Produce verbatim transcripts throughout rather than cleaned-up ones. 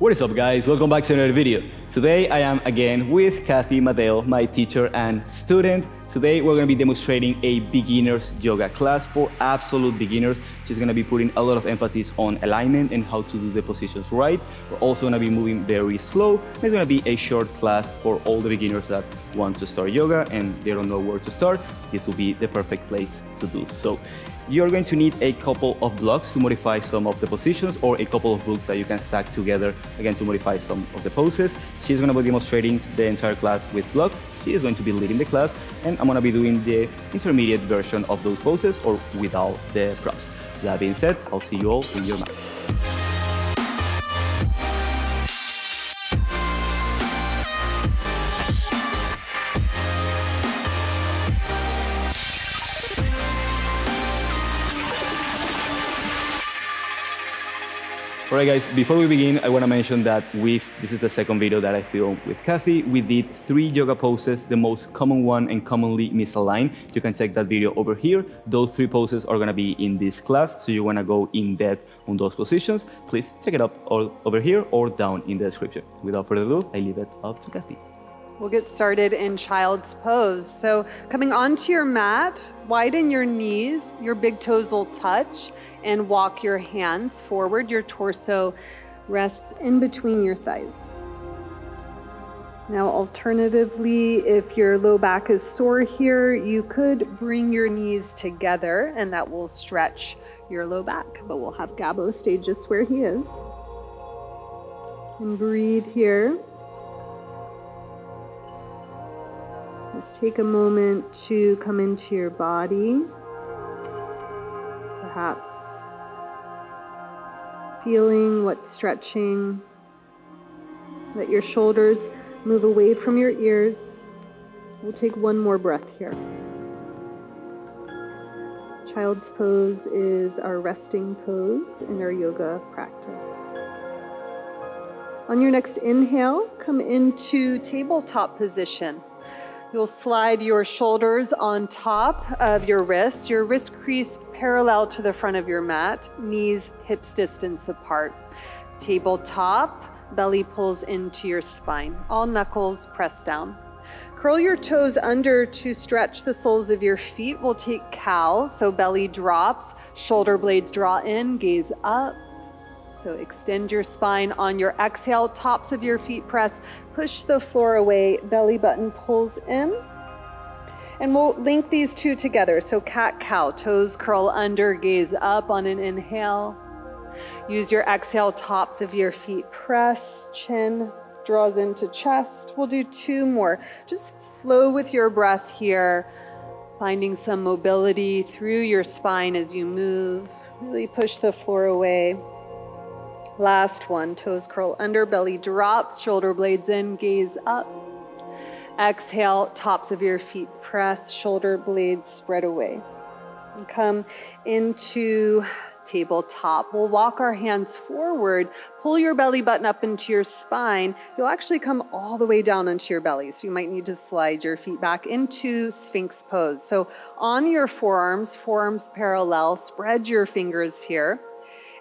What is up, guys? Welcome back to another video. Today I am again with Cathy Madeo, my teacher and student. Today we're going to be demonstrating a beginner's yoga class for absolute beginners. She's going to be putting a lot of emphasis on alignment and how to do the positions right. We're also going to be moving very slow. It's going to be a short class for all the beginners that want to start yoga and they don't know where to start. This will be the perfect place to do so. You're going to need a couple of blocks to modify some of the positions or a couple of books that you can stack together, again, to modify some of the poses. She's going to be demonstrating the entire class with blocks. She is going to be leading the class, and I'm going to be doing the intermediate version of those poses or without the props. That being said, I'll see you all in your mat. Alright guys, before we begin, I want to mention that we've, this is the second video that I filmed with Cathy. We did three yoga poses, the most common one and commonly misaligned. You can check that video over here. Those three poses are going to be in this class, so you want to go in depth on those positions. Please check it up all over here or down in the description. Without further ado, I leave it up to Cathy. We'll get started in child's pose. So coming onto your mat, widen your knees, your big toes will touch, and walk your hands forward. Your torso rests in between your thighs. Now, alternatively, if your low back is sore here, you could bring your knees together and that will stretch your low back, but we'll have Gabo stay just where he is. And breathe here. Just take a moment to come into your body, perhaps feeling what's stretching. Let your shoulders move away from your ears. We'll take one more breath here. Child's pose is our resting pose in our yoga practice. On your next inhale, come into tabletop position. You'll slide your shoulders on top of your wrists, your wrist crease parallel to the front of your mat, knees hips distance apart. Tabletop, belly pulls into your spine, all knuckles pressed down. Curl your toes under to stretch the soles of your feet. We'll take cow, so belly drops, shoulder blades draw in, gaze up. So extend your spine on your exhale, tops of your feet press, push the floor away, belly button pulls in. And we'll link these two together. So cat-cow, toes curl under, gaze up on an inhale. Use your exhale, tops of your feet press, chin draws into chest. We'll do two more. Just flow with your breath here, finding some mobility through your spine as you move. Really push the floor away. Last one, toes curl under, belly drops, shoulder blades in, gaze up. Exhale, tops of your feet press, shoulder blades spread away. And come into tabletop. We'll walk our hands forward, pull your belly button up into your spine. You'll actually come all the way down into your belly, so you might need to slide your feet back into Sphinx pose. So on your forearms, forearms parallel, spread your fingers here.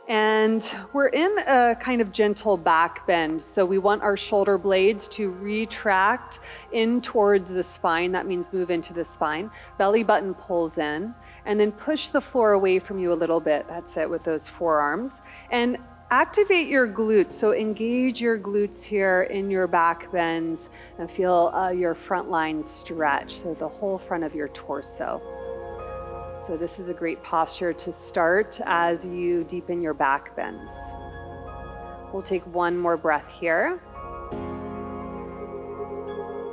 And we're in a kind of gentle back bend. So we want our shoulder blades to retract in towards the spine. That means move into the spine. Belly button pulls in, and then push the floor away from you a little bit. That's it with those forearms. And activate your glutes. So engage your glutes here in your back bends and feel uh, your front line stretch. So the whole front of your torso. So this is a great posture to start as you deepen your back bends. We'll take one more breath here.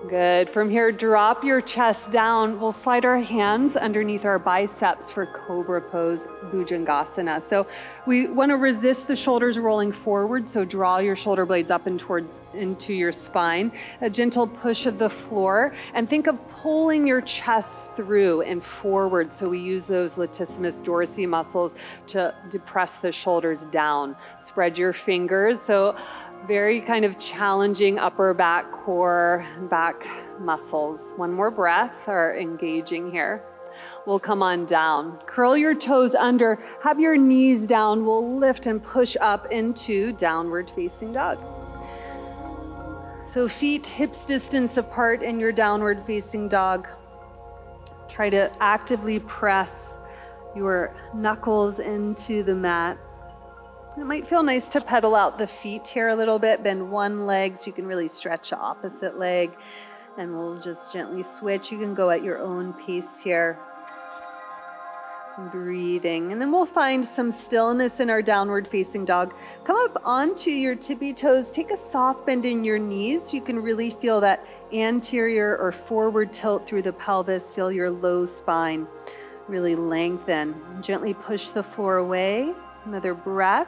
Good. From here, drop your chest down. We'll slide our hands underneath our biceps for cobra pose, Bhujangasana. So we want to resist the shoulders rolling forward. So draw your shoulder blades up and towards into your spine. A gentle push of the floor, and think of pulling your chest through and forward. So we use those latissimus dorsi muscles to depress the shoulders down. Spread your fingers. So very kind of challenging upper back core, back muscles. One more breath, or engaging here. We'll come on down. Curl your toes under, have your knees down. We'll lift and push up into downward facing dog. So feet, hips distance apart in your downward facing dog. Try to actively press your knuckles into the mat. It might feel nice to pedal out the feet here a little bit. Bend one leg so you can really stretch the opposite leg. And we'll just gently switch. You can go at your own pace here. Breathing. And then we'll find some stillness in our downward facing dog. Come up onto your tippy toes. Take a soft bend in your knees. You can really feel that anterior or forward tilt through the pelvis. Feel your low spine really lengthen. Gently push the floor away. Another breath.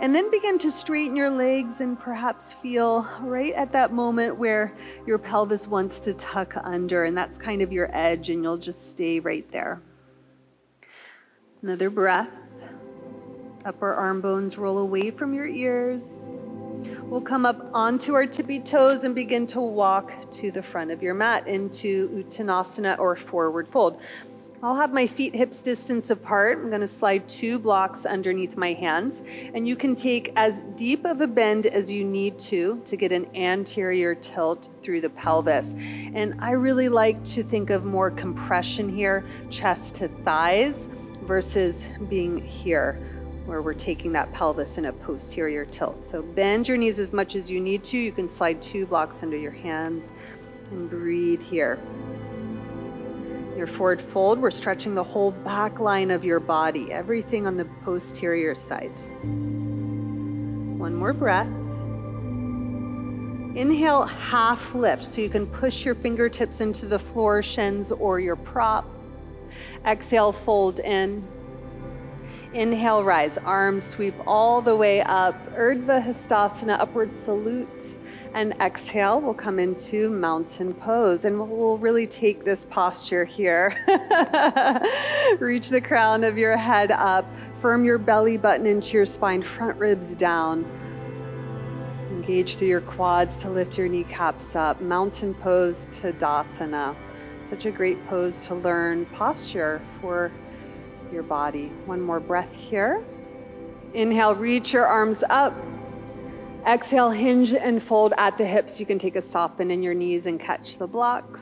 And then begin to straighten your legs and perhaps feel right at that moment where your pelvis wants to tuck under. And that's kind of your edge, and you'll just stay right there. Another breath. Upper arm bones roll away from your ears. We'll come up onto our tippy toes and begin to walk to the front of your mat into Uttanasana or forward fold. I'll have my feet hips distance apart. I'm going to slide two blocks underneath my hands, and you can take as deep of a bend as you need to to get an anterior tilt through the pelvis. And I really like to think of more compression here, chest to thighs, versus being here where we're taking that pelvis in a posterior tilt. So bend your knees as much as you need to. You can slide two blocks under your hands and breathe here. Your forward fold, we're stretching the whole back line of your body, everything on the posterior side. One more breath. Inhale, half lift, so you can push your fingertips into the floor, shins, or your prop. Exhale, fold in. Inhale, rise, arms sweep all the way up. Urdhva Hastasana, upward salute. And exhale, we'll come into mountain pose, and we'll really take this posture here. Reach the crown of your head up, firm your belly button into your spine, front ribs down. Engage through your quads to lift your kneecaps up. Mountain pose, Tadasana. Such a great pose to learn posture for your body. One more breath here. Inhale, reach your arms up. Exhale, hinge and fold at the hips. You can take a soft bend in your knees and catch the blocks.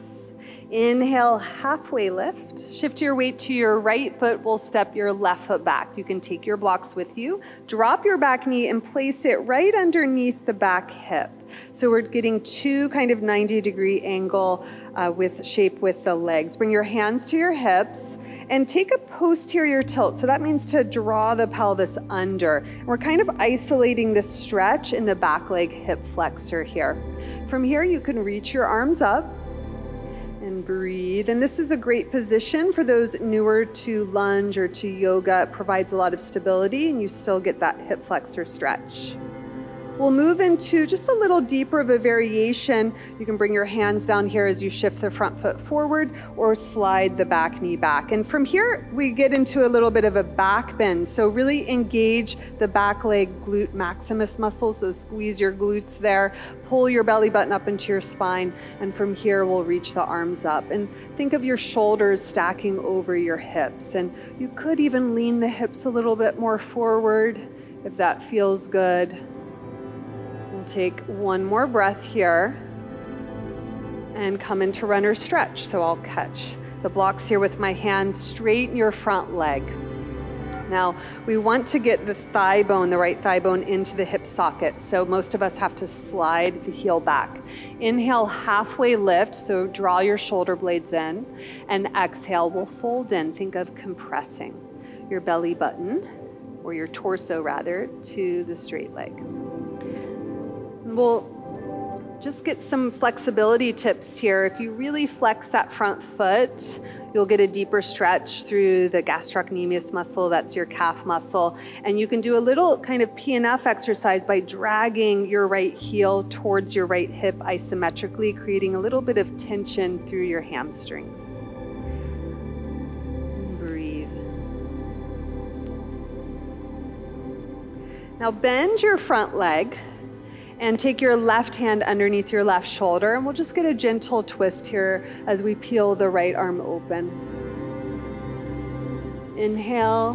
Inhale, halfway lift. Shift your weight to your right foot. We'll step your left foot back. You can take your blocks with you. Drop your back knee and place it right underneath the back hip. So we're getting two kind of ninety degree angle uh, with shape with the legs. Bring your hands to your hips and take a posterior tilt. So that means to draw the pelvis under. And we're kind of isolating this stretch in the back leg hip flexor here. From here, you can reach your arms up and breathe. And this is a great position for those newer to lunge or to yoga. It provides a lot of stability, and you still get that hip flexor stretch. We'll move into just a little deeper of a variation. You can bring your hands down here as you shift the front foot forward or slide the back knee back. And from here, we get into a little bit of a back bend. So really engage the back leg glute maximus muscle. So squeeze your glutes there, pull your belly button up into your spine. And from here, we'll reach the arms up. And think of your shoulders stacking over your hips. And you could even lean the hips a little bit more forward if that feels good. Take one more breath here and come into runner stretch. So I'll catch the blocks here with my hands, straighten your front leg. Now we want to get the thigh bone, the right thigh bone, into the hip socket. So most of us have to slide the heel back. Inhale, halfway lift. So draw your shoulder blades in, and exhale, we'll fold in. Think of compressing your belly button, or your torso rather, to the straight leg. We'll just get some flexibility tips here. If you really flex that front foot, you'll get a deeper stretch through the gastrocnemius muscle, that's your calf muscle. And you can do a little kind of P N F exercise by dragging your right heel towards your right hip isometrically, creating a little bit of tension through your hamstrings. Breathe. Now bend your front leg and take your left hand underneath your left shoulder, and we'll just get a gentle twist here as we peel the right arm open. Inhale,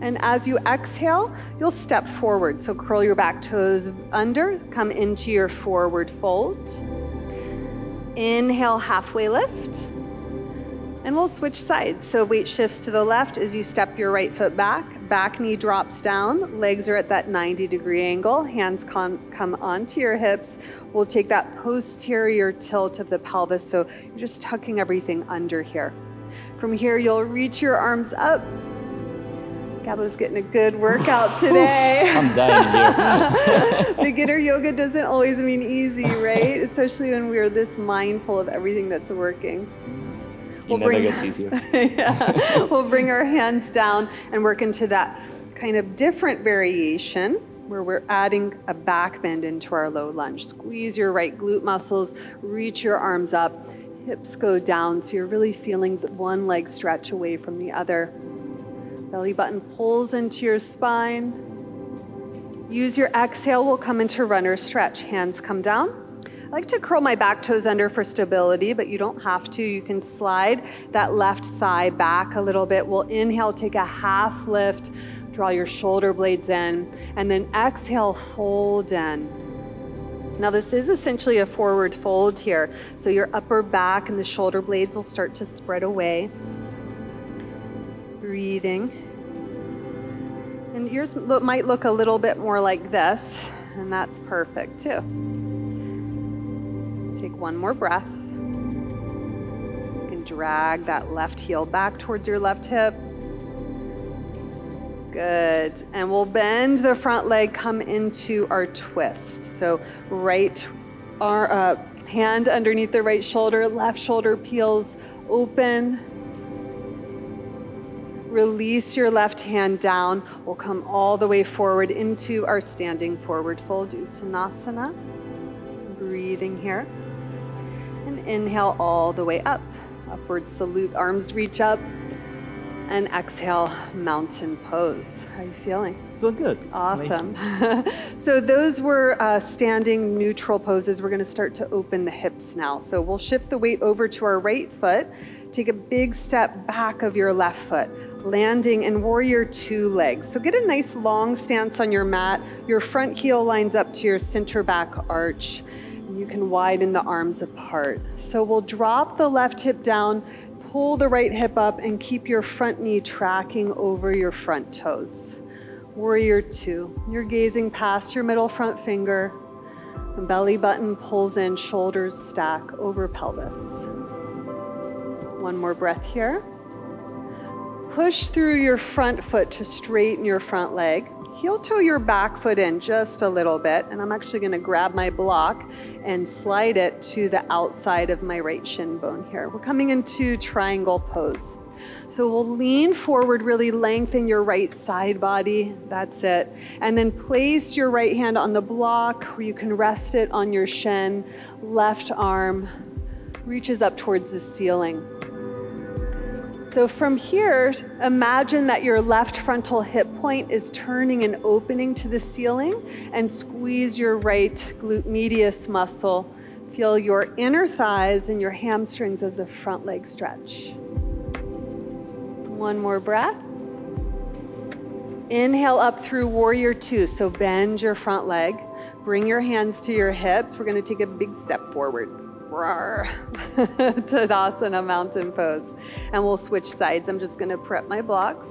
and as you exhale, you'll step forward. So curl your back toes under, come into your forward fold. Inhale, halfway lift. And we'll switch sides. So weight shifts to the left as you step your right foot back. Back knee drops down. Legs are at that ninety degree angle. Hands come onto your hips. We'll take that posterior tilt of the pelvis. So you're just tucking everything under here. From here, you'll reach your arms up. Gabo's getting a good workout today. I'm dying here. Beginner yoga doesn't always mean easy, right? Especially when we're this mindful of everything that's working. We'll bring, never gets easier. Yeah. We'll bring our hands down and work into that kind of different variation where we're adding a back bend into our low lunge. Squeeze your right glute muscles, reach your arms up, hips go down, so you're really feeling the one leg stretch away from the other. Belly button pulls into your spine. Use your exhale, we'll come into runner stretch. Hands come down. I like to curl my back toes under for stability, but you don't have to. You can slide that left thigh back a little bit. We'll inhale, take a half lift, draw your shoulder blades in, and then exhale, fold in. Now this is essentially a forward fold here. So your upper back and the shoulder blades will start to spread away. Breathing. And yours might look a little bit more like this, and that's perfect too. Take one more breath. You can drag that left heel back towards your left hip. Good. And we'll bend the front leg, come into our twist. So right our, uh, hand underneath the right shoulder, left shoulder peels open. Release your left hand down. We'll come all the way forward into our standing forward fold, Uttanasana. Breathing here. Inhale all the way up, upward salute, arms reach up, and exhale, mountain pose. How are you feeling? Doing good. Awesome. So those were uh, standing neutral poses. We're going to start to open the hips now. So we'll shift the weight over to our right foot, take a big step back of your left foot, landing in warrior two legs. So get a nice long stance on your mat. Your front heel lines up to your center back arch. You can widen the arms apart. So we'll drop the left hip down, pull the right hip up, and keep your front knee tracking over your front toes. Warrior two. You're gazing past your middle front finger. Belly button pulls in, shoulders stack over pelvis. One more breath here. Push through your front foot to straighten your front leg. Heel toe your back foot in just a little bit, and I'm actually gonna grab my block and slide it to the outside of my right shin bone here. We're coming into triangle pose. So we'll lean forward, really lengthen your right side body, that's it. And then place your right hand on the block where you can rest it on your shin. Left arm reaches up towards the ceiling. So from here, imagine that your left frontal hip point is turning and opening to the ceiling, and squeeze your right glute medius muscle. Feel your inner thighs and your hamstrings of the front leg stretch. One more breath. Inhale up through warrior two, so bend your front leg. Bring your hands to your hips. We're gonna take a big step forward. Tadasana, mountain pose. And we'll switch sides. I'm just gonna prep my blocks.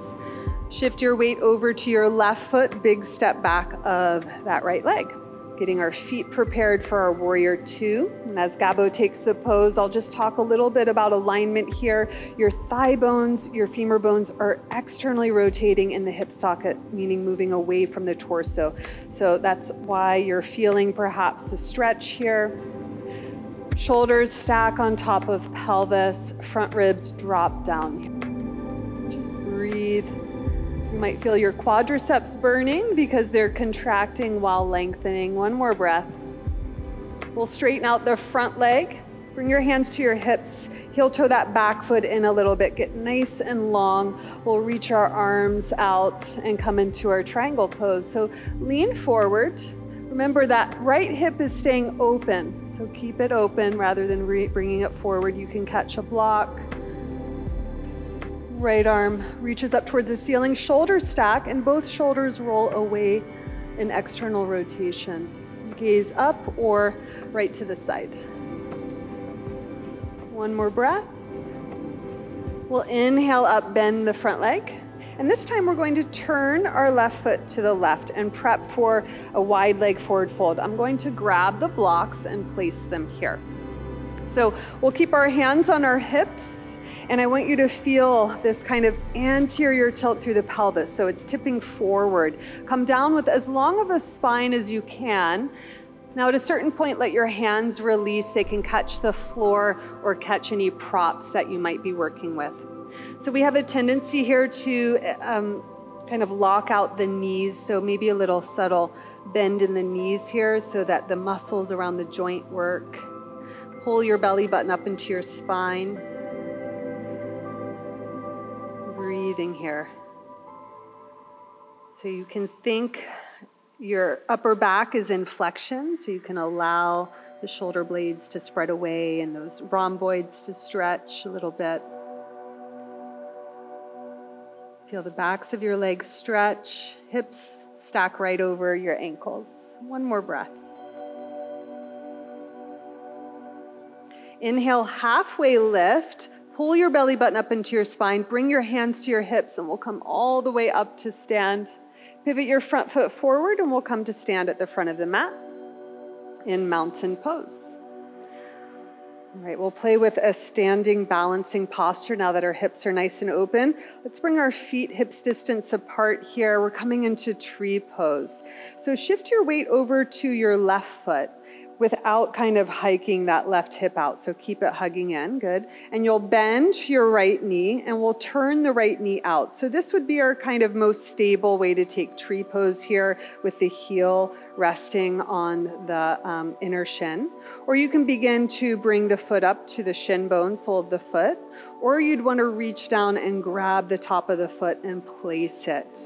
Shift your weight over to your left foot, big step back of that right leg. Getting our feet prepared for our warrior two. And as Gabo takes the pose, I'll just talk a little bit about alignment here. Your thigh bones, your femur bones are externally rotating in the hip socket, meaning moving away from the torso. So that's why you're feeling perhaps a stretch here. Shoulders stack on top of pelvis, front ribs drop down. Just breathe. You might feel your quadriceps burning because they're contracting while lengthening. One more breath. We'll straighten out the front leg. Bring your hands to your hips. Heel toe that back foot in a little bit. Get nice and long. We'll reach our arms out and come into our triangle pose. So lean forward. Remember that right hip is staying open, so keep it open rather than re bringing it forward. You can catch a block. Right arm reaches up towards the ceiling, shoulders stack, and both shoulders roll away in external rotation. Gaze up or right to the side. One more breath. We'll inhale up, bend the front leg. And this time we're going to turn our left foot to the left and prep for a wide leg forward fold. I'm going to grab the blocks and place them here. So we'll keep our hands on our hips, and I want you to feel this kind of anterior tilt through the pelvis, so it's tipping forward. Come down with as long of a spine as you can. Now at a certain point, let your hands release. They can catch the floor or catch any props that you might be working with. So we have a tendency here to um, kind of lock out the knees, so maybe a little subtle bend in the knees here so that the muscles around the joint work. Pull your belly button up into your spine. Breathing here. So you can think your upper back is in flexion, so you can allow the shoulder blades to spread away and those rhomboids to stretch a little bit. Feel the backs of your legs stretch, hips stack right over your ankles. One more breath. Inhale, halfway lift. Pull your belly button up into your spine. Bring your hands to your hips, and we'll come all the way up to stand. Pivot your front foot forward, and we'll come to stand at the front of the mat in mountain pose. All right, we'll play with a standing balancing posture now that our hips are nice and open. Let's bring our feet hips distance apart here. We're coming into tree pose. So shift your weight over to your left foot, without kind of hiking that left hip out. So keep it hugging in, good. And you'll bend your right knee and we'll turn the right knee out. So this would be our kind of most stable way to take tree pose here, with the heel resting on the um, inner shin. Or you can begin to bring the foot up to the shin bone, sole of the foot, or you'd wanna reach down and grab the top of the foot and place it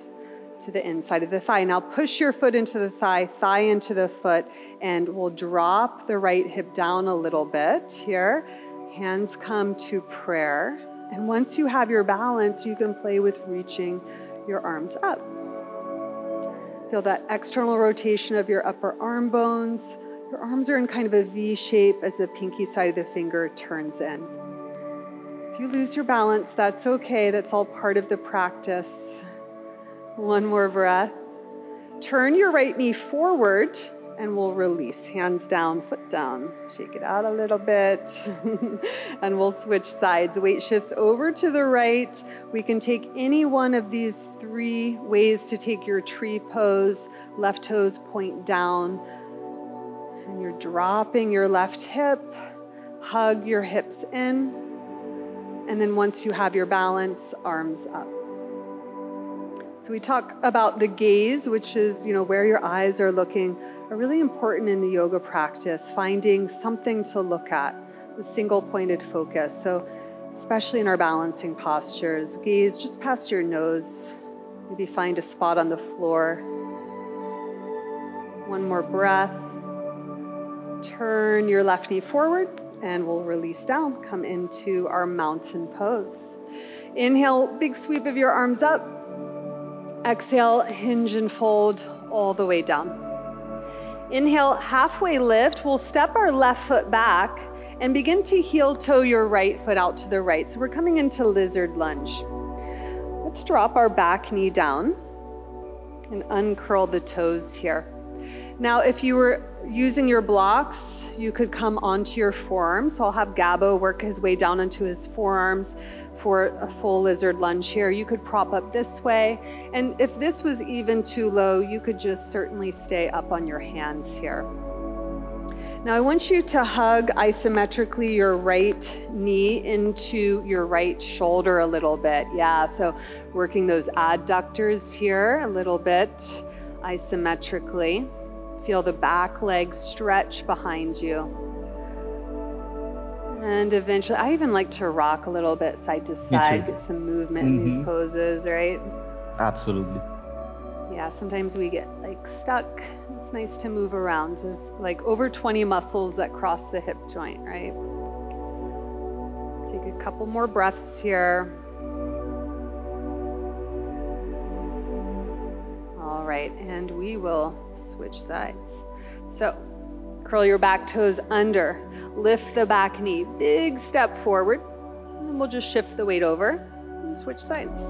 to the inside of the thigh. Now push your foot into the thigh, thigh into the foot, and we'll drop the right hip down a little bit here. Hands come to prayer. And once you have your balance, you can play with reaching your arms up. Feel that external rotation of your upper arm bones. Your arms are in kind of a V shape as the pinky side of the finger turns in. If you lose your balance, that's okay. That's all part of the practice. One more breath. Turn your right knee forward and we'll release. Hands down, foot down. Shake it out a little bit. And we'll switch sides. Weight shifts over to the right. We can take any one of these three ways to take your tree pose. Left toes point down. And you're dropping your left hip. Hug your hips in. And then once you have your balance, arms up. So we talk about the gaze, which is, you know, where your eyes are looking, are really important in the yoga practice, finding something to look at, the single pointed focus. So especially in our balancing postures, gaze just past your nose, maybe find a spot on the floor. One more breath. Turn your left knee forward and we'll release down, come into our mountain pose. Inhale, big sweep of your arms up. Exhale, hinge and fold all the way down. Inhale, halfway lift. We'll step our left foot back and begin to heel toe your right foot out to the right. So we're coming into lizard lunge. Let's drop our back knee down and uncurl the toes here. Now, if you were using your blocks, you could come onto your forearms. So I'll have Gabo work his way down into his forearms for a full lizard lunge here. You could prop up this way. And if this was even too low, you could just certainly stay up on your hands here. Now I want you to hug isometrically your right knee into your right shoulder a little bit. Yeah, so working those adductors here a little bit isometrically. Feel the back leg stretch behind you. And eventually, I even like to rock a little bit side to side, get some movement mm-hmm. in these poses, right? Absolutely. Yeah, sometimes we get like stuck. It's nice to move around. There's like over twenty muscles that cross the hip joint, right? Take a couple more breaths here. right, and we will switch sides. So curl your back toes under, lift the back knee, big step forward, and we'll just shift the weight over and switch sides.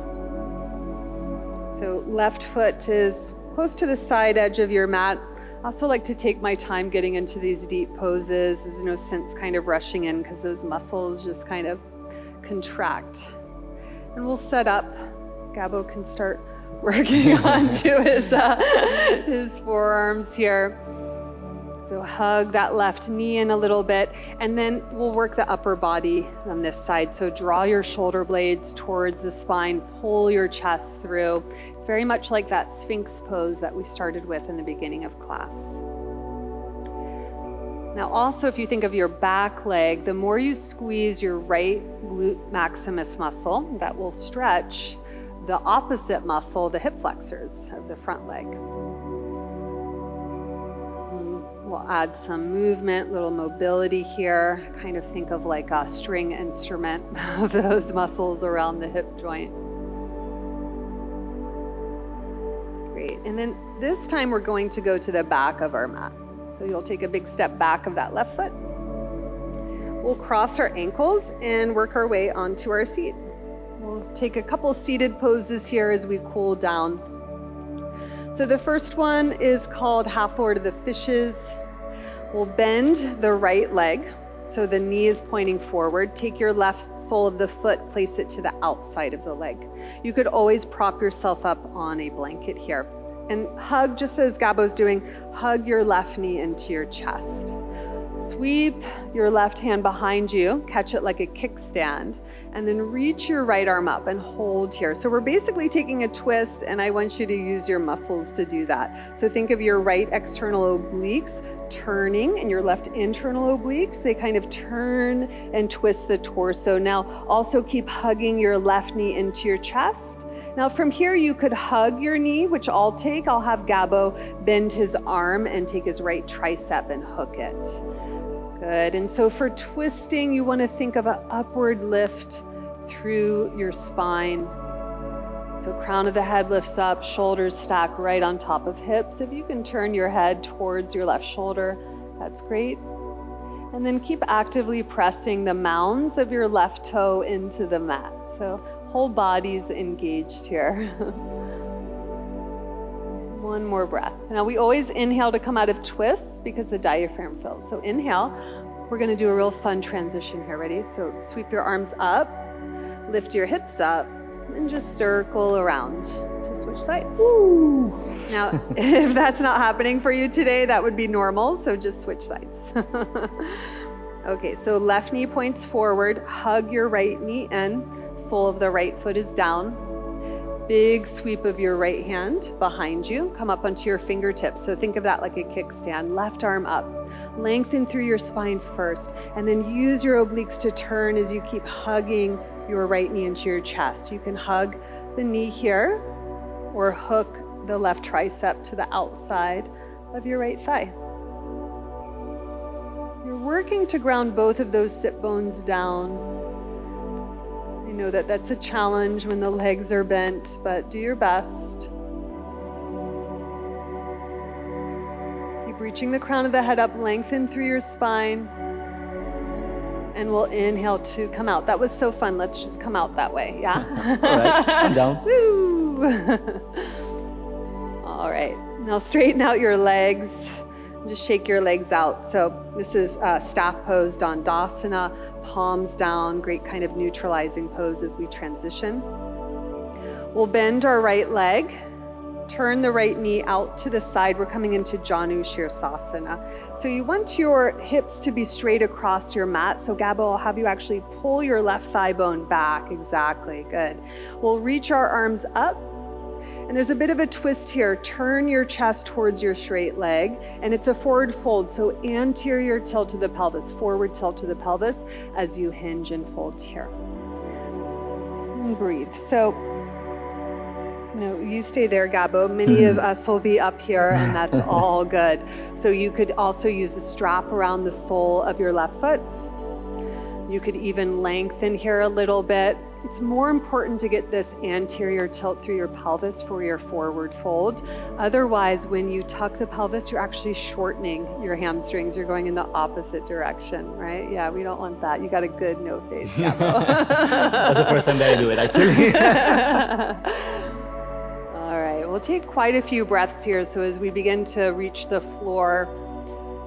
So left foot is close to the side edge of your mat. I also like to take my time getting into these deep poses. There's no sense kind of rushing in because those muscles just kind of contract. And we'll set up. Gabo can start working onto his, uh, his forearms here. So hug that left knee in a little bit, and then we'll work the upper body on this side. So draw your shoulder blades towards the spine, pull your chest through. It's very much like that Sphinx pose that we started with in the beginning of class. Now also, if you think of your back leg, the more you squeeze your right glute maximus muscle, that will stretch the opposite muscle, the hip flexors of the front leg. We'll add some movement, little mobility here. Kind of think of like a string instrument of those muscles around the hip joint. Great, and then this time we're going to go to the back of our mat. So you'll take a big step back of that left foot. We'll cross our ankles and work our way onto our seat. We'll take a couple seated poses here as we cool down. So the first one is called half forward of the fishes. We'll bend the right leg, so the knee is pointing forward. Take your left sole of the foot, place it to the outside of the leg. You could always prop yourself up on a blanket here. And hug, just as Gabo's doing, hug your left knee into your chest. Sweep your left hand behind you, catch it like a kickstand, and then reach your right arm up and hold here. So we're basically taking a twist, and I want you to use your muscles to do that. So think of your right external obliques turning and your left internal obliques. They kind of turn and twist the torso. Now also keep hugging your left knee into your chest. Now from here, you could hug your knee, which I'll take. I'll have Gabo bend his arm and take his right tricep and hook it. Good, and so for twisting, you want to think of an upward lift through your spine. So crown of the head lifts up, shoulders stack right on top of hips. If you can turn your head towards your left shoulder, that's great. And then keep actively pressing the mounds of your left toe into the mat. So whole body's engaged here. One more breath. Now we always inhale to come out of twists because the diaphragm fills. So inhale, we're gonna do a real fun transition here, ready? So sweep your arms up, lift your hips up, and just circle around to switch sides. Woo. Now, if that's not happening for you today, that would be normal, so just switch sides. Okay, so left knee points forward, hug your right knee in, sole of the right foot is down. Big sweep of your right hand behind you. Come up onto your fingertips. So think of that like a kickstand. Left arm up. Lengthen through your spine first, and then use your obliques to turn as you keep hugging your right knee into your chest. You can hug the knee here or hook the left tricep to the outside of your right thigh. You're working to ground both of those sit bones down. I know that that's a challenge when the legs are bent, but do your best. Keep reaching the crown of the head up, lengthen through your spine, and we'll inhale to come out. That was so fun. Let's just come out that way, yeah? All right, I'm down. Woo. All right, now straighten out your legs. Just shake your legs out. So this is uh, staff pose, Dandasana, palms down, great kind of neutralizing pose as we transition. We'll bend our right leg, turn the right knee out to the side. We're coming into Janu Shirsasana. So you want your hips to be straight across your mat. So Gabo, I'll have you actually pull your left thigh bone back. Exactly, good. We'll reach our arms up. And there's a bit of a twist here. Turn your chest towards your straight leg, and it's a forward fold. So anterior tilt to the pelvis, forward tilt to the pelvis as you hinge and fold here. And breathe. So, no, you stay there, Gabo. Many of us will be up here, and that's all good. So you could also use a strap around the sole of your left foot. You could even lengthen here a little bit. It's more important to get this anterior tilt through your pelvis for your forward fold. Otherwise, when you tuck the pelvis, you're actually shortening your hamstrings. You're going in the opposite direction, right? Yeah, we don't want that. You got a good no face, Gabo. That's the first time that I do it, actually. We'll take quite a few breaths here. So as we begin to reach the floor,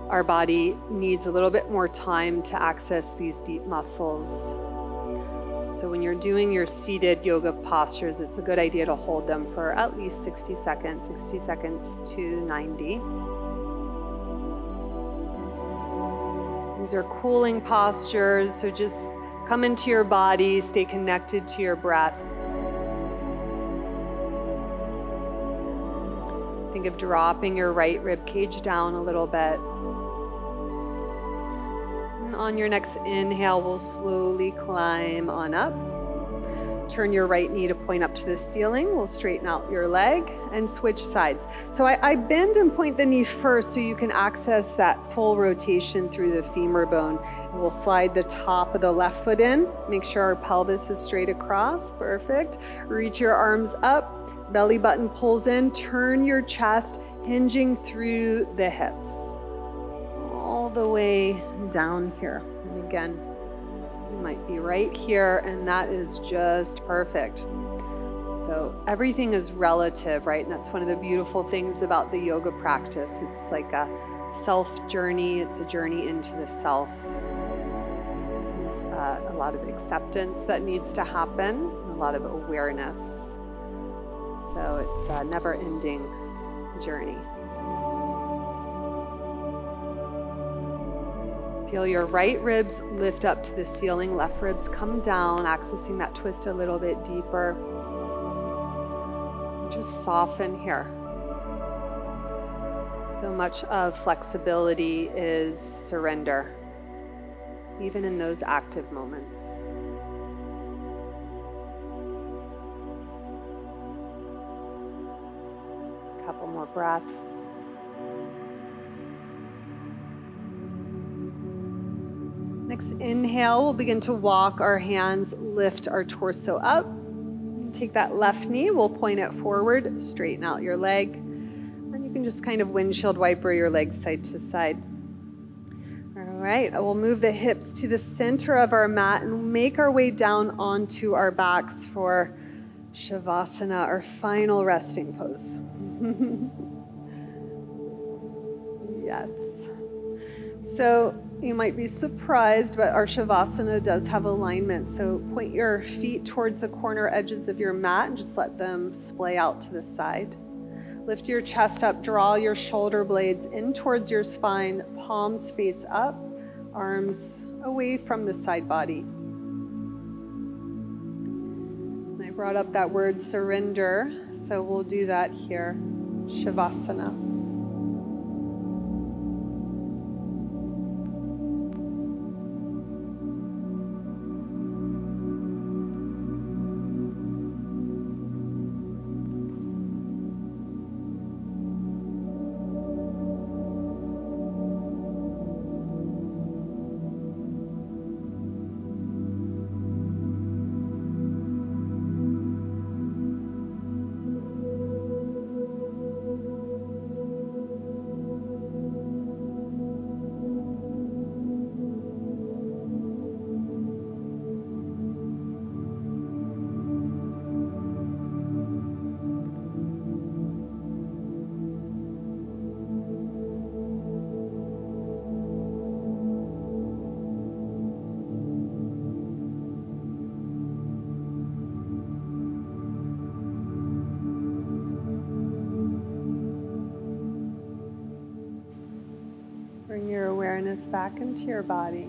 our body needs a little bit more time to access these deep muscles. So when you're doing your seated yoga postures, it's a good idea to hold them for at least sixty seconds, sixty seconds to ninety. These are cooling postures. So just come into your body, stay connected to your breath. Think of dropping your right rib cage down a little bit. And on your next inhale, we'll slowly climb on up. Turn your right knee to point up to the ceiling. We'll straighten out your leg and switch sides. So I, I bend and point the knee first so you can access that full rotation through the femur bone. And we'll slide the top of the left foot in. Make sure our pelvis is straight across. Perfect. Reach your arms up. Belly button pulls in, turn your chest, hinging through the hips. All the way down here. And again, you might be right here, and that is just perfect. So everything is relative, right? And that's one of the beautiful things about the yoga practice. It's like a self journey. It's a journey into the self. There's uh, a lot of acceptance that needs to happen, a lot of awareness. So it's a never-ending journey. Feel your right ribs lift up to the ceiling, left ribs come down, accessing that twist a little bit deeper. Just soften here. So much of flexibility is surrender, even in those active moments. Couple more breaths. Next inhale, we'll begin to walk our hands, lift our torso up. Take that left knee, we'll point it forward, straighten out your leg. And you can just kind of windshield wiper your legs side to side. All right, we'll move the hips to the center of our mat and make our way down onto our backs for Shavasana, our final resting pose. Yes. So you might be surprised, but our Shavasana does have alignment. So point your feet towards the corner edges of your mat and just let them splay out to the side. Lift your chest up, draw your shoulder blades in towards your spine, palms face up, arms away from the side body. And I brought up that word surrender. So we'll do that here, Shavasana. Back into your body.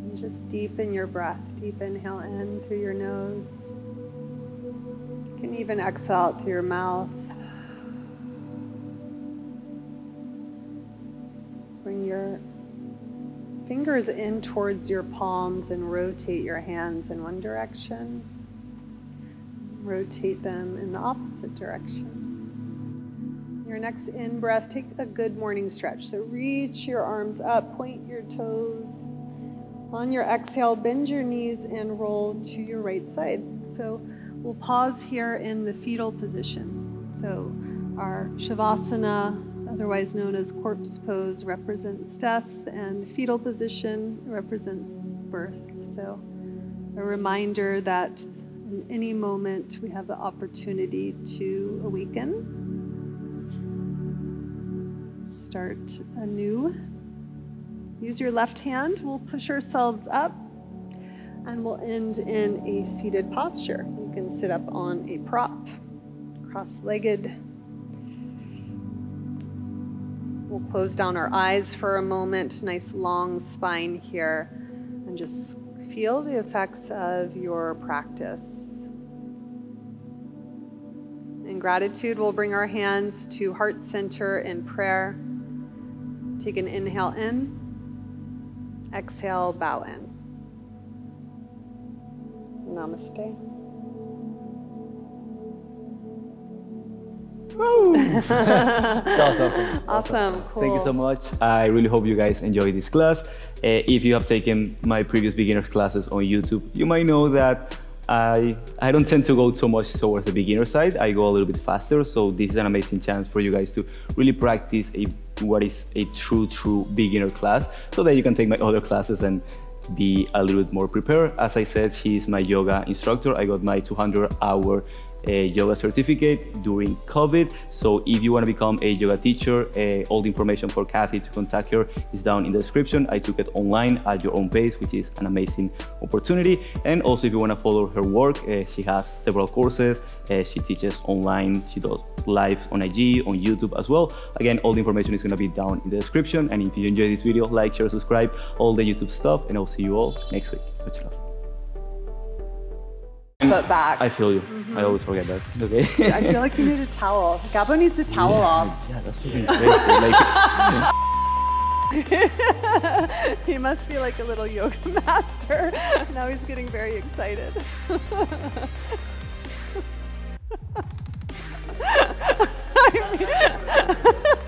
And just deepen your breath. Deep inhale in through your nose. You can even exhale out through your mouth. Bring your fingers in towards your palms and rotate your hands in one direction. Rotate them in the opposite direction. Your next in-breath, take a good morning stretch. So reach your arms up, point your toes, On your exhale, bend your knees and roll to your right side. So we'll pause here in the fetal position. So our Shavasana, otherwise known as corpse pose, represents death, and fetal position represents birth. So a reminder that in any moment we have the opportunity to awaken. Start anew. Use your left hand. We'll push ourselves up and we'll end in a seated posture. You can sit up on a prop, cross-legged. We'll close down our eyes for a moment. Nice long spine here, and just feel the effects of your practice. In gratitude, we'll bring our hands to heart center in prayer. Take an inhale in. Exhale, bow in. Namaste. That was awesome. Awesome. Cool. Thank you so much. I really hope you guys enjoyed this class. Uh, if you have taken my previous beginners classes on YouTube, you might know that I, I don't tend to go so much towards the beginner side. I go a little bit faster. So this is an amazing chance for you guys to really practice a what is a true, true beginner class, so that you can take my other classes and be a little bit more prepared. As I said, she is my yoga instructor. I got my two hundred hour uh, yoga certificate during COVID. So if you want to become a yoga teacher, uh, all the information for Cathy to contact her is down in the description. I took it online at your own pace, which is an amazing opportunity. And also if you want to follow her work, uh, she has several courses. Uh, she teaches online, she does live on I G, on YouTube as well. Again, all the information is going to be down in the description. And if you enjoyed this video, like, share, subscribe, all the YouTube stuff, and I'll see you all next week. Much love. But back. I feel you. Mm-hmm. I always forget that. Okay. Dude, I feel like you need a towel. Gabo needs a towel yeah, off. Yeah, that's really crazy. Like, he must be like a little yoga master. Now he's getting very excited. I mean,